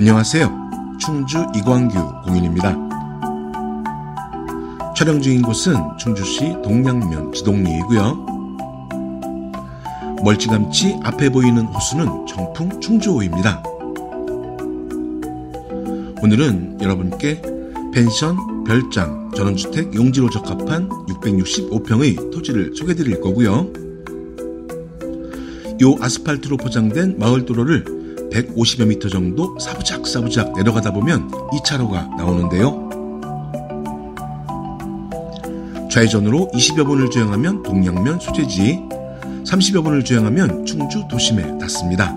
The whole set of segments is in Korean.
안녕하세요. 충주 이광규 공인입니다. 촬영 중인 곳은 충주시 동량면 지동리이고요. 멀찌감치 앞에 보이는 호수는 정풍 충주호입니다. 오늘은 여러분께 펜션, 별장, 전원주택 용지로 적합한 665평의 토지를 소개해드릴 거고요. 요 아스팔트로 포장된 마을도로를 150여 미터 정도 사부작사부작 내려가다 보면 2차로가 나오는데요. 좌회전으로 20여 분을 주행하면 동량면 소재지, 30여 분을 주행하면 충주 도심에 닿습니다.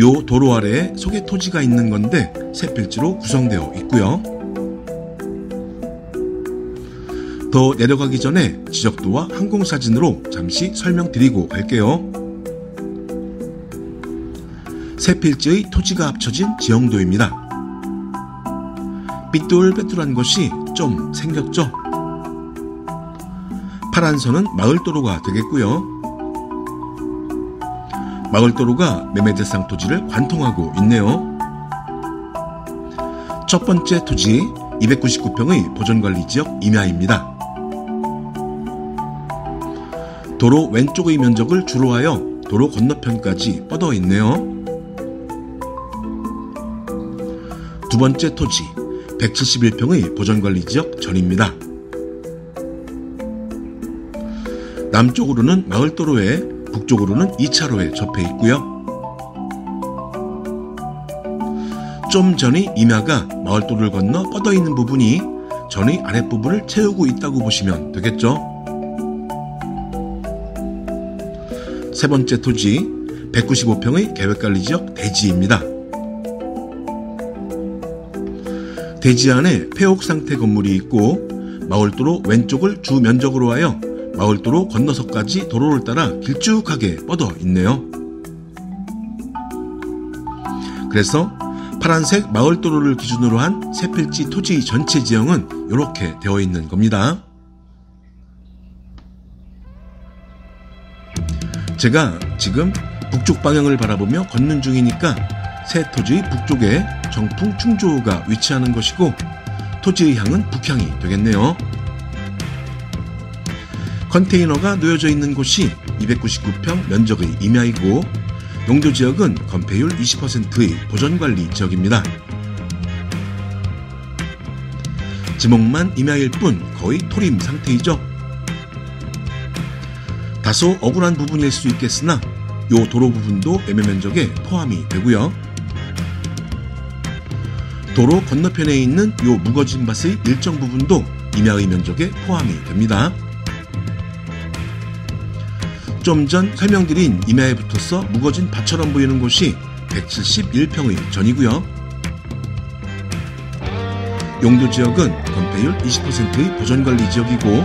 요 도로 아래에 소개 토지가 있는 건데 세 필지로 구성되어 있고요. 더 내려가기 전에 지적도와 항공사진으로 잠시 설명드리고 갈게요. 세 필지의 토지가 합쳐진 지형도입니다. 삐뚤빼뚤한 것이 좀 생겼죠? 파란 선은 마을도로가 되겠고요. 마을도로가 매매대상 토지를 관통하고 있네요. 첫 번째 토지 299평의 보존관리지역 임야입니다. 도로 왼쪽의 면적을 주로 하여 도로 건너편까지 뻗어 있네요. 두 번째 토지 171평의 보전관리지역 전입니다. 남쪽으로는 마을도로에 북쪽으로는 2차로에 접해 있고요. 좀 전의 임야가 마을도로를 건너 뻗어있는 부분이 전의 아랫부분을 채우고 있다고 보시면 되겠죠. 세 번째 토지 195평의 계획관리지역 대지입니다. 대지 안에 폐옥상태 건물이 있고 마을도로 왼쪽을 주면적으로 하여 마을도로 건너서까지 도로를 따라 길쭉하게 뻗어 있네요. 그래서 파란색 마을도로를 기준으로 한 세필지 토지 전체 지형은 이렇게 되어 있는 겁니다. 제가 지금 북쪽 방향을 바라보며 걷는 중이니까 새 토지의 북쪽에 정풍 충주호가 위치하는 것이고 토지의 향은 북향이 되겠네요. 컨테이너가 놓여져 있는 곳이 299평 면적의 임야이고 용도지역은 건폐율 20%의 보전관리 지역입니다. 지목만 임야일 뿐 거의 토림 상태이죠. 다소 억울한 부분일 수 있겠으나 요 도로 부분도 매매 면적에 포함이 되고요. 도로 건너편에 있는 요 무거진 밭의 일정 부분도 임야의 면적에 포함이 됩니다. 좀 전 설명드린 임야에 붙어서 무거진 밭처럼 보이는 곳이 171평의 전이고요. 용도 지역은 건폐율 20%의 보전관리 지역이고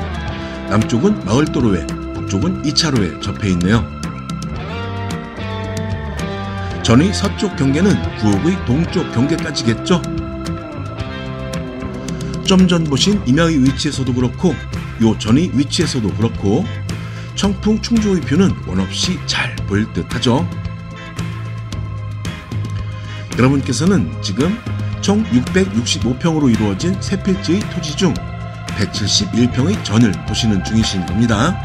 남쪽은 마을도로에 북쪽은 2차로에 접해 있네요. 전의 서쪽 경계는 구옥의 동쪽 경계까지겠죠. 좀 전 보신 임야의 위치에서도 그렇고 요 전의 위치에서도 그렇고 청풍 충주의 뷰는 원없이 잘 보일 듯하죠. 여러분께서는 지금 총 665평으로 이루어진 세 필지의 토지 중 171평의 전을 보시는 중이신 겁니다.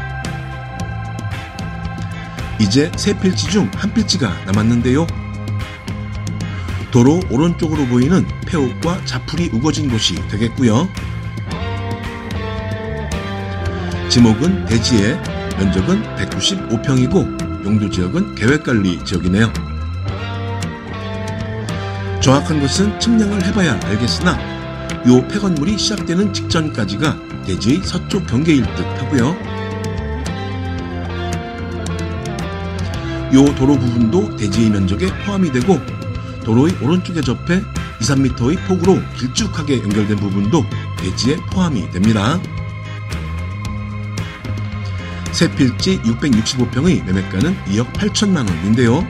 이제 세 필지 중 한 필지가 남았는데요. 도로 오른쪽으로 보이는 폐옥과 자풀이 우거진 곳이 되겠고요. 지목은 대지에 면적은 195평이고 용도지역은 계획관리 지역이네요. 정확한 것은 측량을 해봐야 알겠으나 요 폐건물이 시작되는 직전까지가 대지의 서쪽 경계일 듯 하고요. 요 도로 부분도 대지의 면적에 포함이 되고 도로의 오른쪽에 접해 2, 3m의 폭으로 길쭉하게 연결된 부분도 대지에 포함이 됩니다. 세 필지 665평의 매매가는 2억 8천만 원인데요.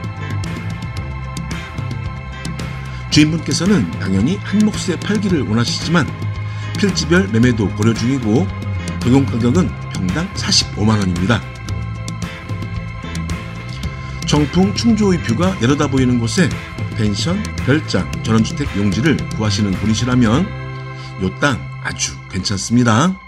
주인분께서는 당연히 한 몫에 팔기를 원하시지만 필지별 매매도 고려 중이고 적용가격은 평당 45만 원입니다. 정통 충주의 뷰가 내려다보이는 곳에 펜션, 별장, 전원주택 용지를 구하시는 분이시라면 요 땅 아주 괜찮습니다.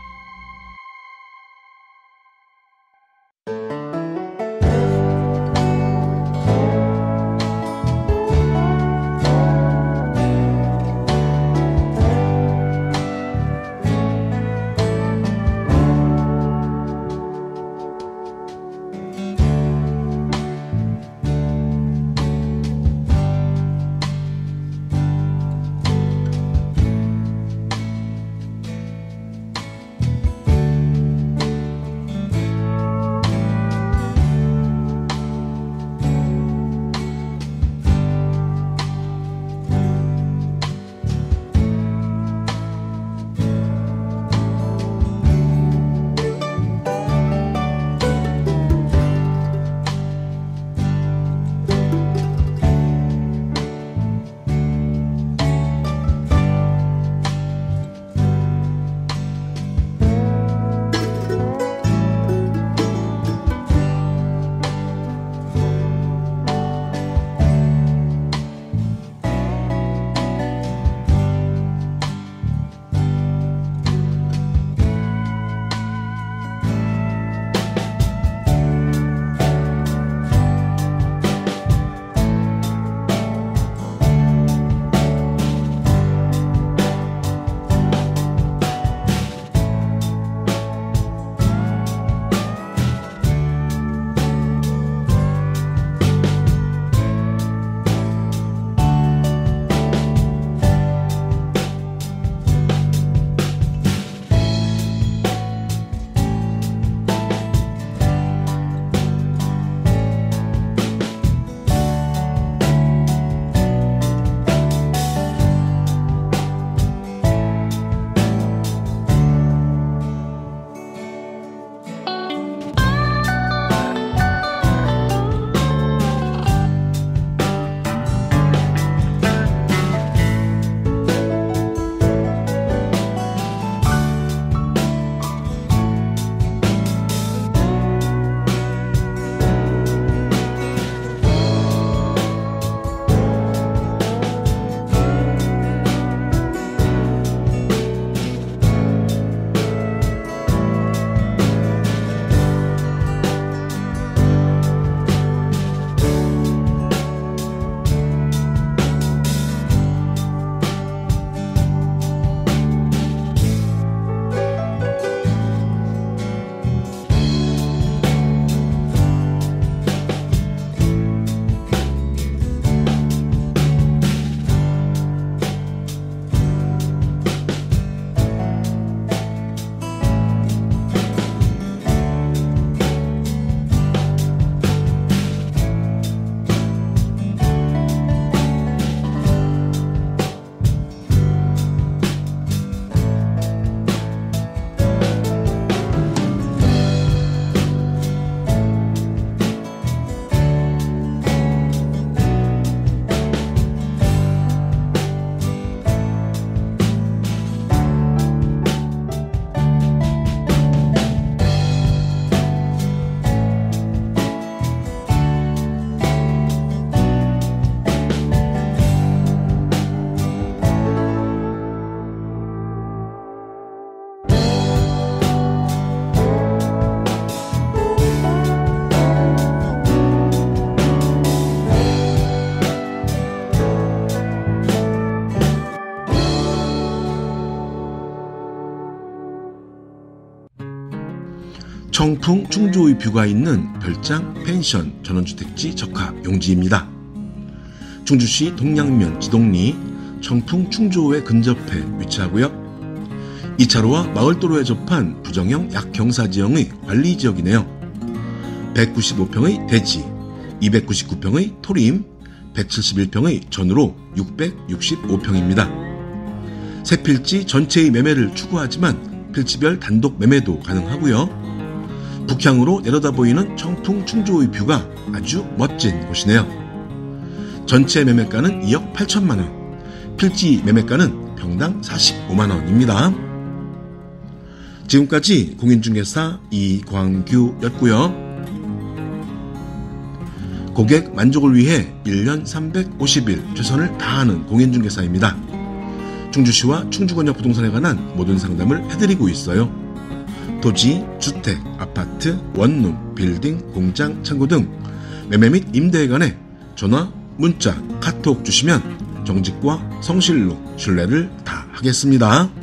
청풍 충주의 뷰가 있는 별장, 펜션, 전원주택지 적합 용지입니다. 충주시 동량면 지동리, 청풍 충주호에 근접해 위치하고요. 2차로와 마을도로에 접한 부정형 약경사지형의 관리지역이네요. 195평의 대지, 299평의 토림, 171평의 전으로 665평입니다. 새 필지 전체의 매매를 추구하지만 필지별 단독 매매도 가능하고요. 북향으로 내려다보이는 청풍 충주의 뷰가 아주 멋진 곳이네요. 전체 매매가는 2억 8천만원, 필지 매매가는 평당 45만원입니다. 지금까지 공인중개사 이광규였고요. 고객 만족을 위해 1년 350일 최선을 다하는 공인중개사입니다. 충주시와 충주권역 부동산에 관한 모든 상담을 해드리고 있어요. 토지, 주택, 아파트, 원룸, 빌딩, 공장, 창고 등 매매 및 임대에 관해 전화, 문자, 카톡 주시면 정직과 성실로 신뢰를 다하겠습니다.